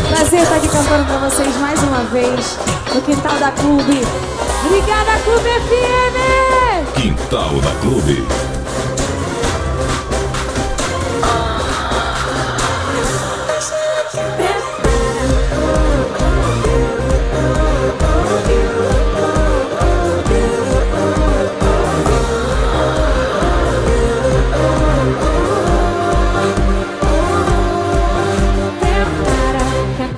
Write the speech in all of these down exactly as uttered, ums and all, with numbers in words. Prazer estar aqui cantando pra vocês mais uma vez no Quintal da Clube. Obrigada, Clube F M! Quintal da Clube.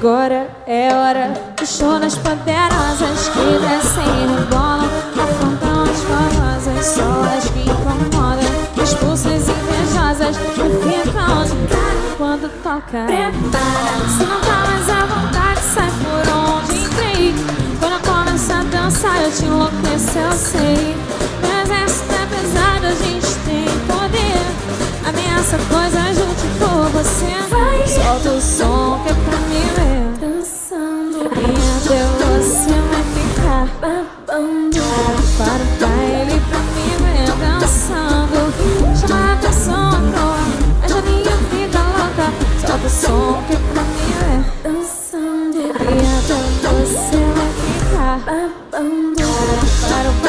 Agora é hora do show das panterosas que descem no bolo, afrontam as famosas, só as que incomodam, expulsas invejosas que ficam de cara quando toca. Prepara, se não tá mais à vontade, sai por onde entrei. Quando começa a dançar eu te enlouqueço, eu sei. Meu exército é pesado, a gente tem poder. Ameaça coisas junto por você. Solta o som que é pra mim. Para o baile, pra mim vem dançando. Chama a atenção à toa, mas a minha vida louca. Solta o som que pra mim vem dançando. E até você vai ficar babando. Para o baile.